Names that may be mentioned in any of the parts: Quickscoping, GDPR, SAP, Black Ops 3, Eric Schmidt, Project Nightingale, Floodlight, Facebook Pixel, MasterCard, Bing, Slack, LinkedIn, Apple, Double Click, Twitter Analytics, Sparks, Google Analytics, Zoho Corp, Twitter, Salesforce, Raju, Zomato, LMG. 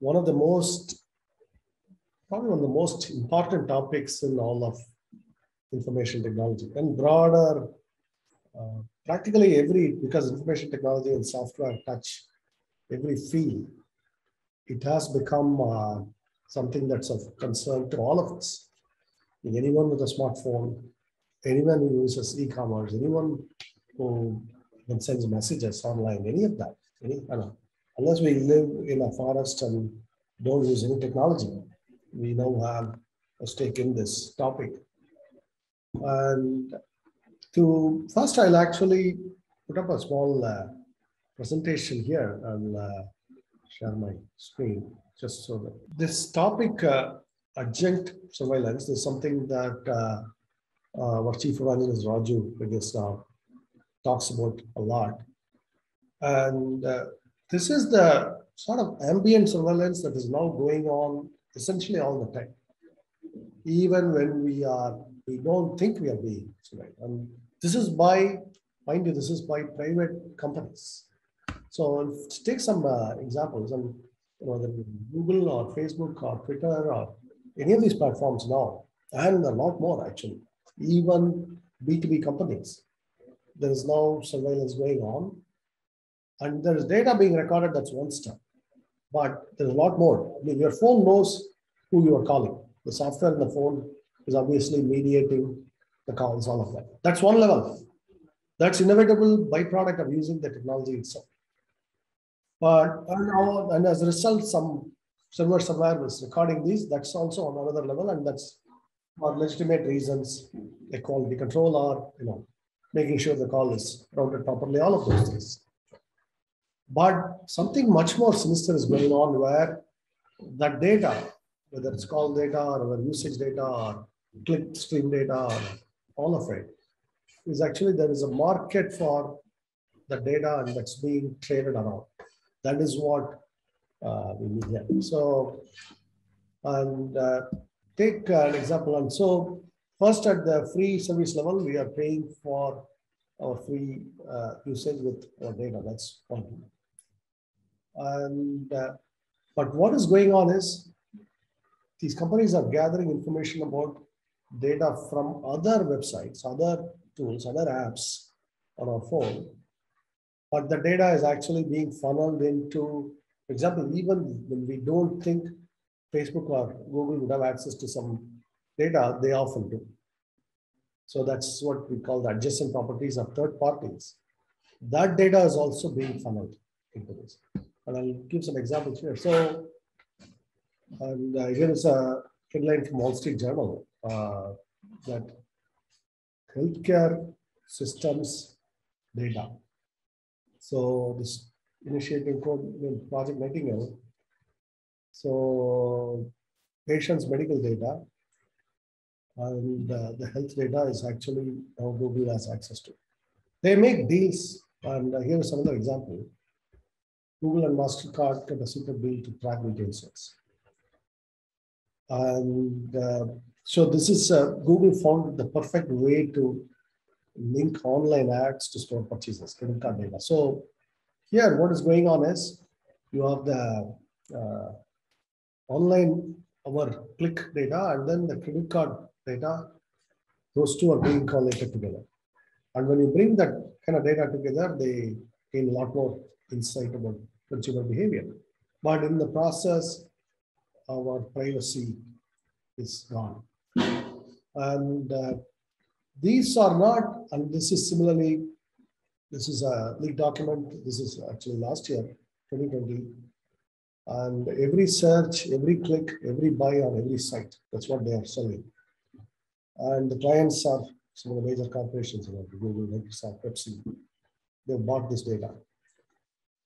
probably one of the most important topics in all of information technology and broader, practically every, because information technology and software touch every field, it has become something that's of concern to all of us. Anyone with a smartphone, anyone who uses e-commerce, anyone who sends messages online, any of that, unless we live in a forest and don't use any technology, we now have a stake in this topic. And first, I'll actually put up a small presentation here and share my screen just so that this topic, adjunct surveillance, is something that our chief evangelist Raju, I guess, talks about a lot. And this is the sort of ambient surveillance that is now going on essentially all the time, even when we don't think we are being surveilled. And this is by, mind you, this is by private companies. So let's take some examples. And whether Google or Facebook or Twitter or any of these platforms now, and a lot more actually, even B2B companies, there is now surveillance going on. And there is data being recorded, that's one step. But there's a lot more. I mean, your phone knows who you are calling. The software in the phone is obviously mediating the calls, all of that. That's one level. That's inevitable byproduct of using the technology itself. But and as a result, some server somewhere was recording these. That's also on another level, and that's for legitimate reasons, like quality control or making sure the call is routed properly, all of those things. But something much more sinister is going on where that data, whether it's call data or usage data or click stream data, or all of it, is actually there is a market for the data and that's being traded around. That is what we need here. So, and take an example. And so first at the free service level, we are paying for our free usage with our data. That's one thing. And, but what is going on is these companies are gathering information about data from other websites, other tools, other apps on our phone. But the data is actually being funneled into, for example, even when we don't think Facebook or Google would have access to some data, they often do. So that's what we call the adjacent properties of third parties. That data is also being funneled into this. And I'll give some examples here. So, and here is a headline from Wall Street Journal that healthcare systems data. So this initiative called Project Nightingale. So patients' medical data and the health data is actually how Google has access to. They make deals, and here's another example. Google and MasterCard cut a secret deal to track retail sales. And so this is Google found the perfect way to link online ads to store purchases, credit card data. So here, what is going on is you have the online, our click data, and then the credit card data. Those two are being collated together. And when you bring that kind of data together, they gain a lot more insight about consumer behavior. But in the process, our privacy is gone. And these are not, and this is similarly, this is a leaked document. This is actually last year, 2020. And every search, every click, every buy on every site, that's what they are selling. And the clients are some of the major corporations, like Google, Microsoft, Pepsi. They've bought this data.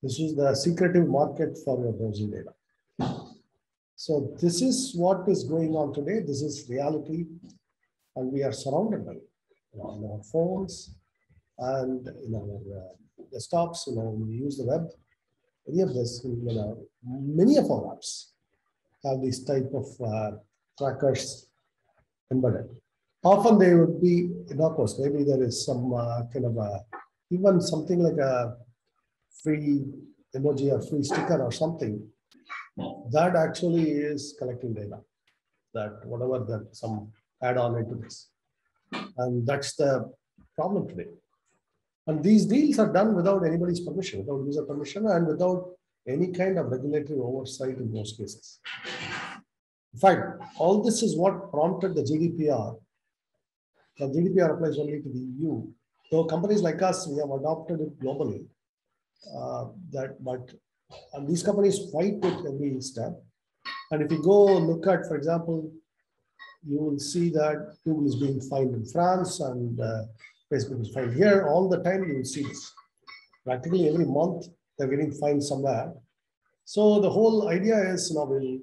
This is the secretive market for your browsing data. So this is what is going on today. This is reality. And we are surrounded by it. On our phones and in our desktops, when we use the web, any of this, many of our apps have these type of trackers embedded. Often they would be innocuous. Maybe there is some kind of a, even something like a free emoji or free sticker or something That actually is collecting data, that whatever that some add on into this. And that's the problem today. And these deals are done without anybody's permission, without user permission, and without any kind of regulatory oversight in most cases. In fact, all this is what prompted the GDPR. The GDPR applies only to the EU. So companies like us, we have adopted it globally. And these companies fight with every step. And if you go look at, for example, you will see that Google is being fined in France and Facebook is fined here. All the time you will see this. Practically every month they're getting fined somewhere. So the whole idea is, you know, we'll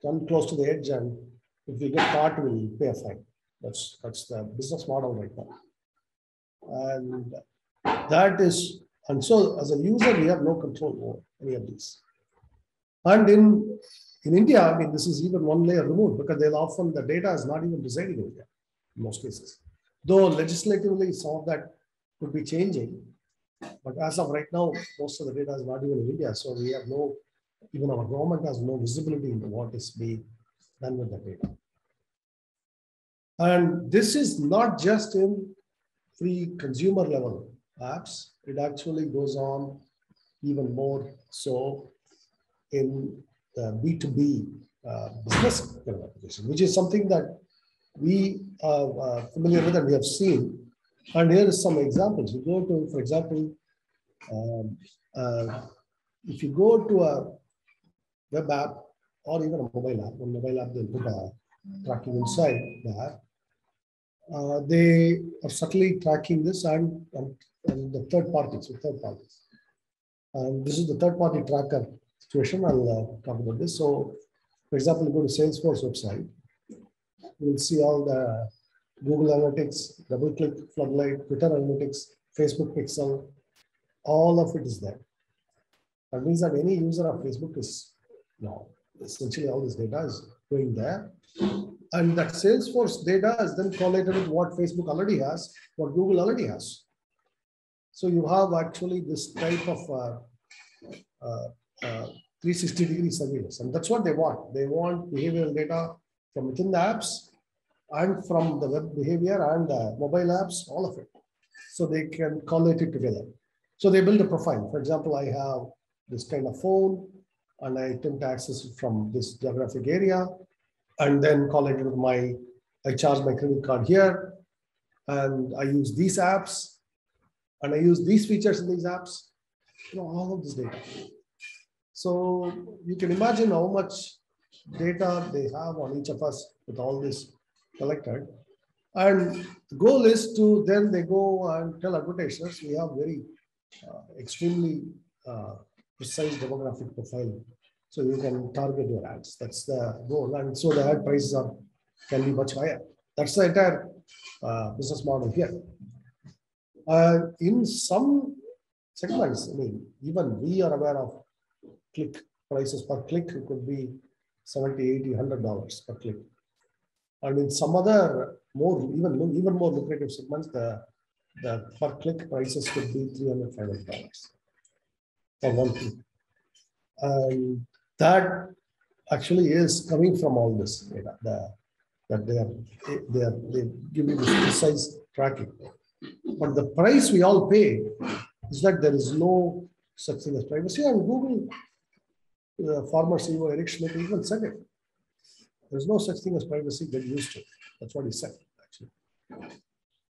come close to the edge, and if we get caught, we'll pay a fine. That's the business model right now. And that is, and so as a user, we have no control over any of these. And in India, I mean, this is even one layer removed, because they'll often, the data is not even residing in India in most cases. Though legislatively, some of that could be changing. But as of right now, most of the data is not even in India. So we have no, even our government has no visibility into what is being done with the data. And this is not just in free consumer level apps. It actually goes on even more so in the B2B business application, which is something that we are familiar with and we have seen. And here are some examples. You go to, for example, if you go to a web app or even a mobile app, on mobile app, they'll put a tracking inside the app. They are subtly tracking this and the third parties, And this is the third party tracker situation. I'll talk about this. So, for example, you go to Salesforce website, you'll see all the Google Analytics, Double Click, Floodlight, Twitter Analytics, Facebook Pixel, all of it is there. That means that any user of Facebook is now, essentially all this data is going there. And that Salesforce data is then correlated with what Facebook already has, what Google already has. So you have actually this type of 360-degree surveillance, and that's what they want. They want behavioral data from within the apps and from the web behavior and the mobile apps, all of it. So they can correlate it together. So they build a profile. For example, I have this kind of phone, and I attempt to access it from this geographic area, and then correlate it with my, I charge my credit card here, and I use these apps, and I use these features in these apps, you know, all of this data. So you can imagine how much data they have on each of us with all this collected. And the goal is to, then they go and tell advertisers, we have very extremely precise demographic profiling. So you can target your ads. That's the goal. And so the ad prices are, can be much higher. That's the entire business model here. In some segments, I mean, even we are aware of click prices per click. It could be $70, $80, $100 per click. And in some other even more lucrative segments, the per click prices could be $300, $500 for one click. And that actually is coming from all this data, that they give you this precise tracking. But the price we all pay is that there is no such thing as privacy. And Google, former CEO Eric Schmidt even said it. There's no such thing as privacy, get used to it. That's what he said, actually.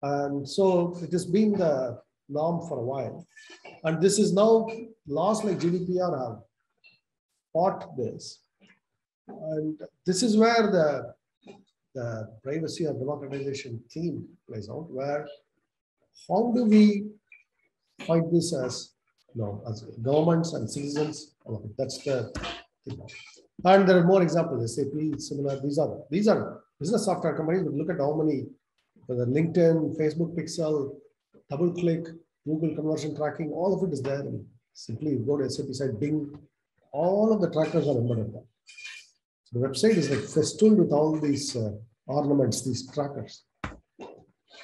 And so it has been the norm for a while. And this is now, laws like GDPR have fought this. And this is where the privacy or democratization theme plays out, where how do we fight this as, you know, as governments and citizens? That's the thing. And there are more examples, SAP, similar, these are business software companies, but look at how many, whether LinkedIn, Facebook Pixel, Double Click, Google conversion tracking, all of it is there. And simply go to SAP site, Bing, all of the trackers are embedded there. So the website is like festooned with all these ornaments, these trackers.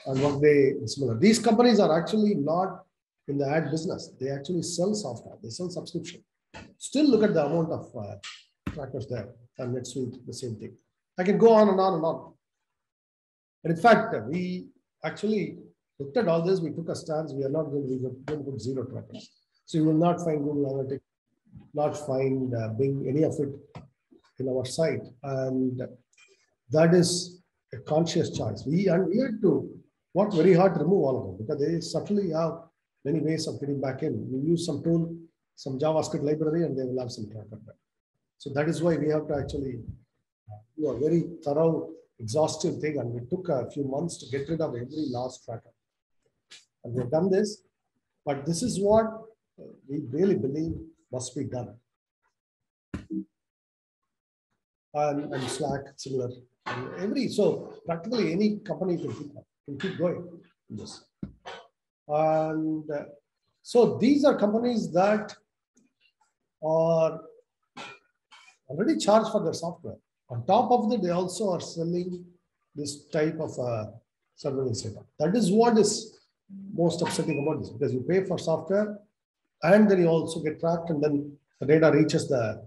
And what they, similar, these companies are actually not in the ad business. They actually sell software, they sell subscription. Still look at the amount of trackers there, and NetSuite, the same thing. I can go on and on and on. And in fact, we actually looked at all this. We took a stance. We are not going to put zero trackers. So you will not find Google Analytics, not find Bing, any of it in our site. And that is a conscious choice. We had to work very hard to remove all of them, because they subtly have many ways of getting back in. We use some tool, some JavaScript library, and they will have some tracker back. So that is why we have to actually do a very thorough, exhaustive thing. And we took a few months to get rid of every last tracker. And we've done this, but this is what we really believe must be done. And Slack, similar. And so practically any company can keep going in this. And so these are companies that are already charged for their software. On top of that, they also are selling this type of surveillance setup. That is what is most upsetting about this, because you pay for software and then you also get tracked, and then the data reaches the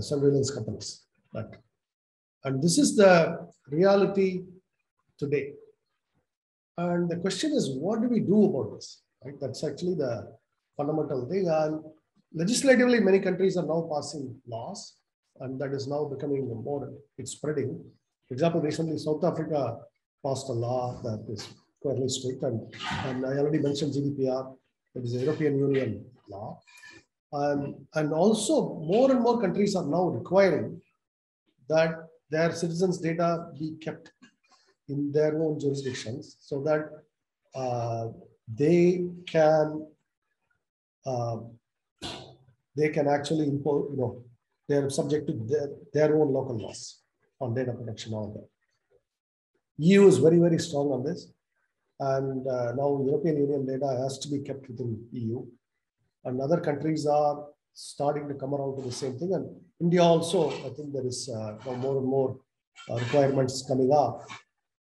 surveillance companies. And this is the reality today. And the question is, what do we do about this? Right? That's actually the fundamental thing. And legislatively, many countries are now passing laws, and that is now becoming the model. It's spreading. For example, recently South Africa passed a law that is fairly strict, and I already mentioned GDPR, that is a European Union law. And also, more and more countries are now requiring that their citizens' data be kept in their own jurisdictions, so that they can actually impose, they are subject to their own local laws on data protection. All that. EU is very, very strong on this, and now European Union data has to be kept within EU, and other countries are starting to come around to the same thing. And India also, I think there is more and more requirements coming up,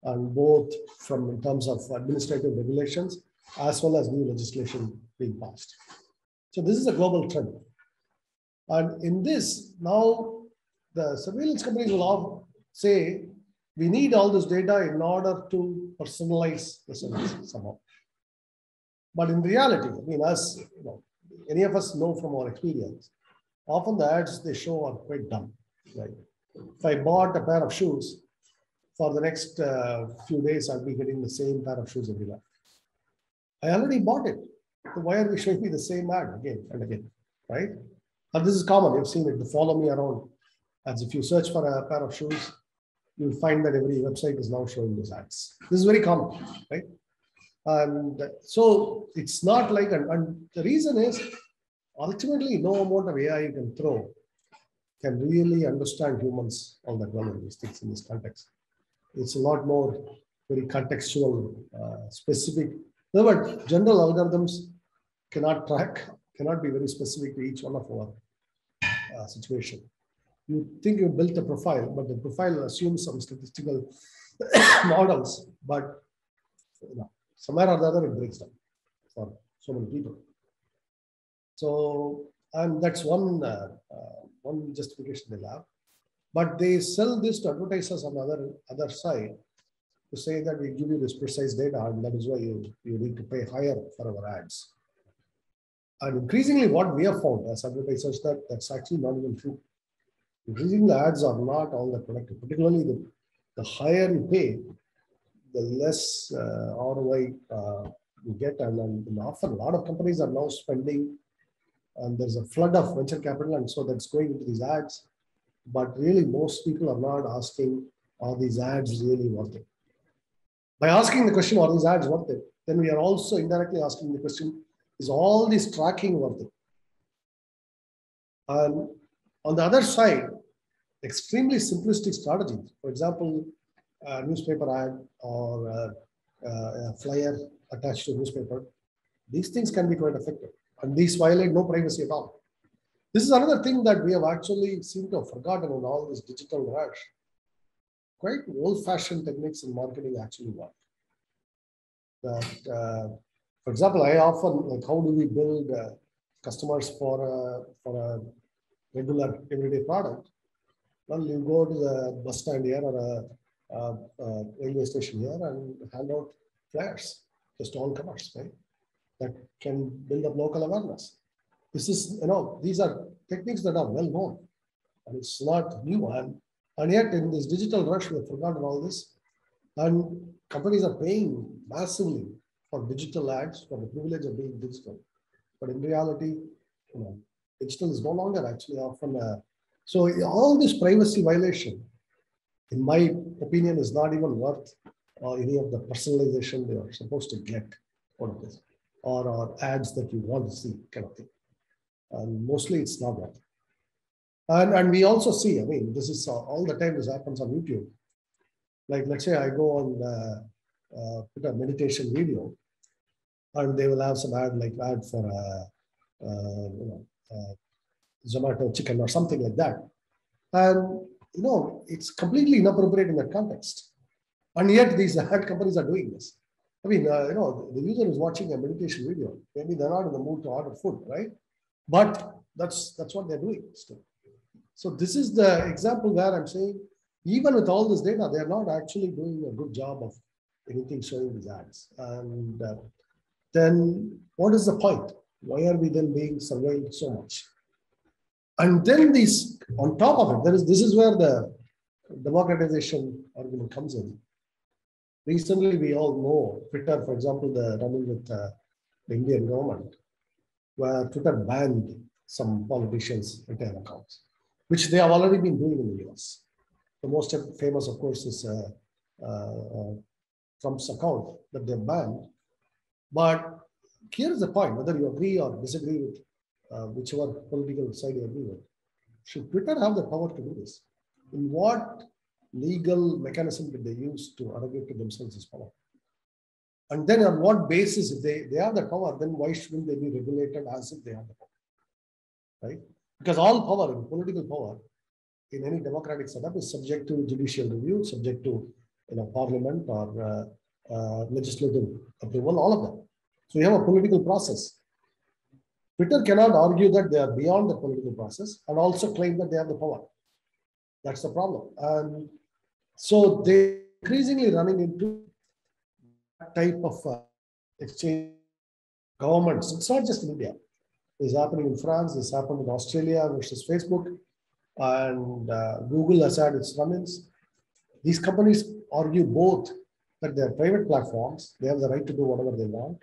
and both from in terms of administrative regulations as well as new legislation being passed. So this is a global trend. And in this, now the surveillance companies will all say, we need all this data in order to personalize the service somehow. But in reality, I mean, as any of us know from our experience, often the ads they show are quite dumb. Right? If I bought a pair of shoes, for the next few days, I'll be getting the same pair of shoes everywhere. I already bought it. So why are we showing me the same ad again and again, right? And this is common. You've seen it. The follow me around. As if you search for a pair of shoes, you'll find that every website is now showing those ads. This is very common, right? And so it's not like, and the reason is, ultimately, no amount of AI you can throw can really understand humans all that well in these things, in this context. It's a lot more very contextual, specific. In other words, general algorithms cannot be very specific to each one of our situation. You think you built a profile, but the profile assumes some statistical models, but somewhere or the other, it breaks down for so many people. So, and that's one justification they'll have. But they sell this to advertisers on the other side to say that we give you this precise data, and that is why you need to pay higher for our ads. And increasingly, what we have found as advertisers, that's actually not even true. Increasingly, the ads are not all that productive. Particularly, the higher you pay, the less ROI you get. And often, a lot of companies are now spending, and there's a flood of venture capital, and so that's going into these ads. But really, most people are not asking, are these ads really worth it? By asking the question, are these ads worth it? Then we are also indirectly asking the question, is all this tracking worth it? And on the other side, extremely simplistic strategies, for example, a newspaper ad or a flyer attached to a newspaper, these things can be quite effective. And these violate no privacy at all. This is another thing that we have actually seemed to have forgotten in all this digital rush. Quite old-fashioned techniques in marketing actually work. That, for example, I often like, how do we build customers for a regular everyday product? Well, you go to the bus stand here or a railway station here and hand out flyers, just all comers, right? That can build up local awareness. This is, you know, these are techniques that are well known, and it's not new. And yet in this digital rush, we have forgotten all this. And companies are paying massively for digital ads, for the privilege of being digital. But in reality, you know, digital is no longer actually often. So all this privacy violation, in my opinion, is not even worth any of the personalization they are supposed to get out of this, or ads that you want to see kind of thing. And mostly it's not that. And we also see, I mean, this is all the time this happens on YouTube. Like, let's say I go on put a meditation video, and they will have some ad, like ad for you know, Zomato chicken or something like that. And, you know, it's completely inappropriate in that context. And yet these ad companies are doing this. I mean, you know, the user is watching a meditation video. Maybe they're not in the mood to order food, right? But that's what they're doing still. So this is the example where I'm saying, even with all this data, they're not actually doing a good job of anything showing these ads. And then what is the point? Why are we then being surveilled so much? And then these, on top of it, there is, this is where the democratization argument comes in. Recently, we all know Twitter, for example, the running with the Indian government, where Twitter banned some politicians' Twitter accounts, which they have already been doing in the US. The most famous, of course, is Trump's account that they banned. But here's the point, whether you agree or disagree with whichever political side you agree with, should Twitter have the power to do this? In what legal mechanism did they use to arrogate to themselves this power? And then on what basis, if they have the power, then why shouldn't they be regulated as if they have the power, right? Because all power and political power in any democratic setup is subject to judicial review, subject to, you know, parliament or legislative approval, all of that. So you have a political process. Twitter cannot argue that they are beyond the political process and also claim that they have the power. That's the problem. And so they're increasingly running into type of exchange governments. It's not just in India. It's happening in France. It's happened in Australia versus Facebook. And Google has had its run-ins. These companies argue both that they are private platforms. They have the right to do whatever they want.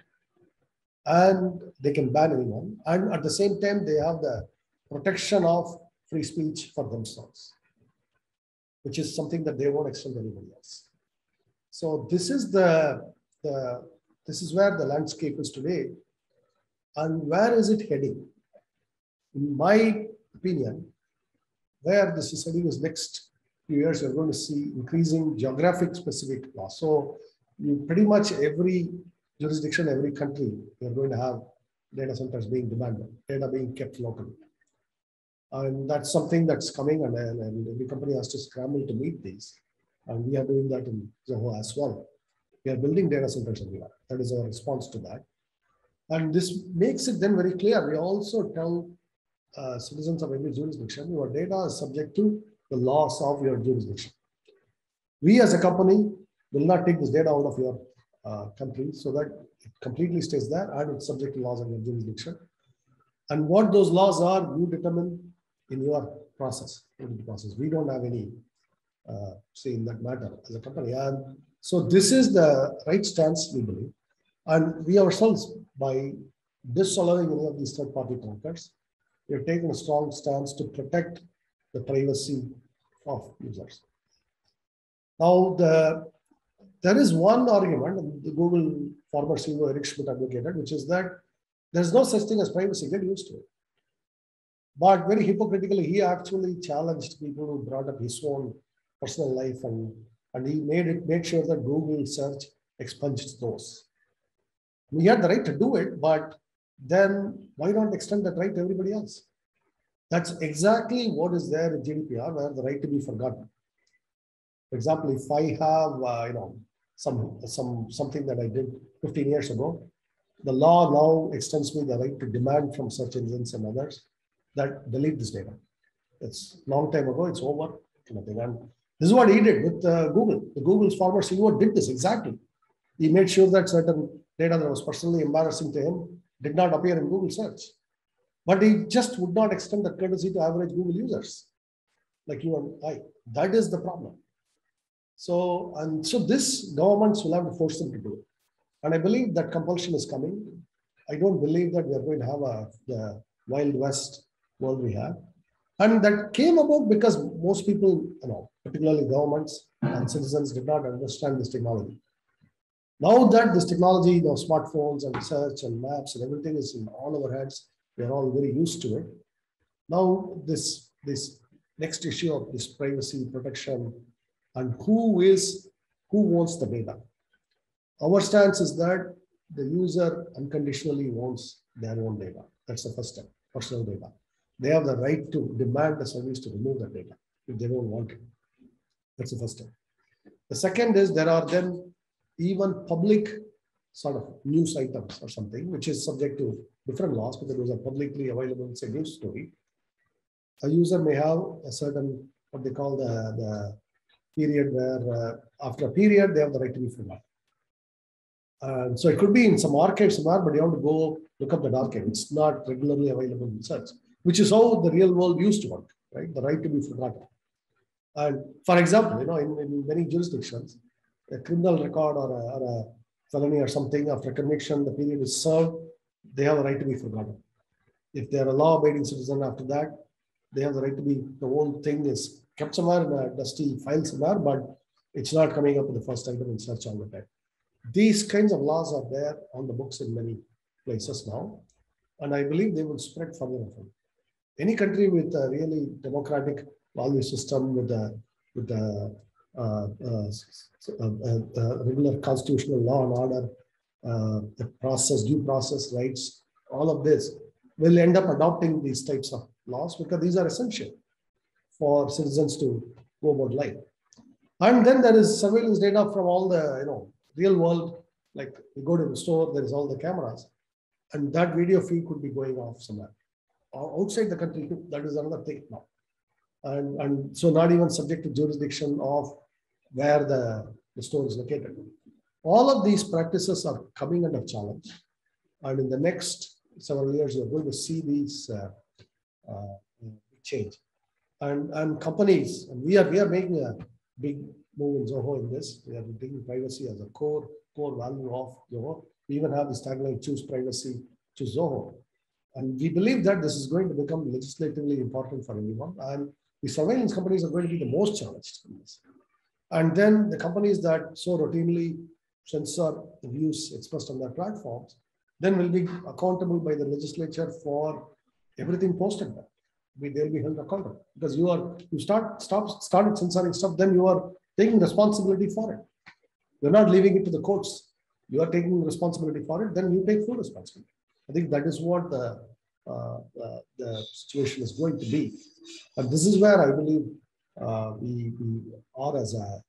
And they can ban anyone. And at the same time, they have the protection of free speech for themselves, which is something that they won't extend to anybody else. So this is this is where the landscape is today, and where is it heading? In my opinion, where this is heading is next few years, you're going to see increasing geographic specific law. So you pretty much every jurisdiction, every country, you're going to have data centers being demanded, data being kept locally. And that's something that's coming, and every company has to scramble to meet these. And we are doing that in Zoho as well. We are building data centers everywhere. That is our response to that. And this makes it then very clear. We also tell citizens of every jurisdiction, your data is subject to the laws of your jurisdiction. We as a company will not take this data out of your country, so that it completely stays there and it's subject to laws of your jurisdiction. And what those laws are, you determine in your process. We don't have any say in that matter as a company. And so this is the right stance, we believe. And we ourselves, by disallowing any of these third-party trackers, we have taken a strong stance to protect the privacy of users. Now, there is one argument the Google former CEO Eric Schmidt advocated, which is that there's no such thing as privacy, get used to it. But very hypocritically, he actually challenged people who brought up his own personal life, and he made sure that Google search expunged those. We had the right to do it, but then why not extend that right to everybody else? That's exactly what is there in GDPR, where the right to be forgotten. For example, if I have you know, something that I did 15 years ago, the law now extends me the right to demand from search engines and others that delete this data. It's a long time ago, it's over. kind of thing. And this is what he did with Google. The Google's former CEO did this exactly. He made sure that certain data that was personally embarrassing to him did not appear in Google search. But he just would not extend that courtesy to average Google users like you and I. That is the problem. So, and so this governments will have to force them to do it. And I believe that compulsion is coming. I don't believe that we are going to have the Wild West world we have. And that came about because most people, you know, particularly governments and citizens, did not understand this technology. Now that this technology, you know, smartphones and search and maps and everything is in all our heads, we are all very used to it. Now this next issue of this privacy protection and who owns the data. Our stance is that the user unconditionally owns their own data. That's the first step, personal data. They have the right to demand the service to remove that data if they don't want it. That's the first step. The second is there are then even public sort of news items or something, which is subject to different laws because those are publicly available. It's a news story. A user may have a certain, what they call the period where after a period, they have the right to be forgotten. So it could be in some archive somewhere, but you have to go look up that archive. It's not regularly available in search, which is how the real world used to work, right? The right to be forgotten. And for example, you know, in many jurisdictions, a criminal record or a felony or something after conviction, the period is served, they have a right to be forgotten. If they are a law-abiding citizen after that, they have the right to be, the whole thing is kept somewhere in a dusty file somewhere, but it's not coming up with the first item in search all the time. These kinds of laws are there on the books in many places now, and I believe they will spread further and further. Any country with a really democratic value system with a regular constitutional law and order, the process, due process rights, all of this will end up adopting these types of laws because these are essential for citizens to go about life. And then there is surveillance data from all the, you know, real world, like you go to the store, there is all the cameras, and that video feed could be going off somewhere. Outside the country, that is another thing now. And so not even subject to jurisdiction of where the store is located. All of these practices are coming under challenge. And in the next several years, you're going to see these change. And companies, and we are making a big move in Zoho in this. We are taking privacy as a core value of Zoho. We even have this tagline, choose privacy, choose Zoho. And we believe that this is going to become legislatively important for everyone. And the surveillance companies are going to be the most challenged in this. And then the companies that so routinely censor the views expressed on their platforms, then will be accountable by the legislature for everything posted there. They'll be held accountable because you started censoring stuff, then you are taking responsibility for it. You're not leaving it to the courts. You are taking responsibility for it, then you take full responsibility. I think that is what the situation is going to be. And this is where I believe we are as a,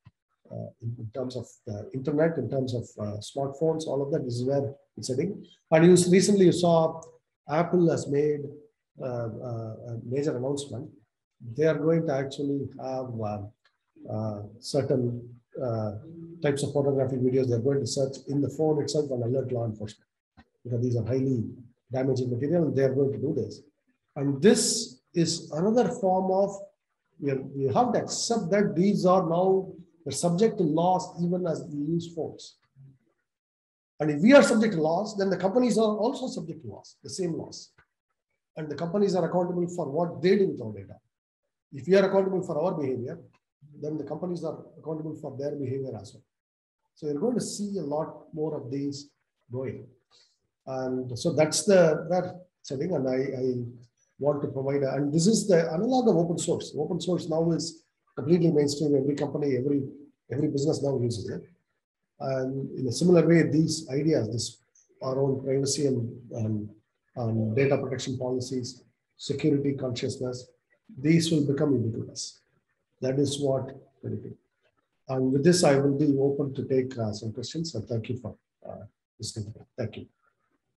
in terms of the internet, in terms of smartphones, all of that, this is where it's heading. And recently you saw Apple has made a major announcement. They are going to actually have certain types of photographic videos. They're going to search in the phone itself and alert law enforcement, because these are highly damaging material and they are going to do this. And this is another form of, we have to accept that these are now subject to laws even as we use phones. And if we are subject to laws, then the companies are also subject to laws, the same laws. And the companies are accountable for what they do with our data. If we are accountable for our behavior, then the companies are accountable for their behavior as well. So you're going to see a lot more of these going. And so that's that setting, and I want to provide, and this is the analog of open source. Open source now is completely mainstream. Every company, every business now uses it. And in a similar way, these ideas, this our own privacy and data protection policies, security consciousness, these will become ubiquitous. That is what I think. And with this, I will be open to take some questions. And thank you for listening. Thank you.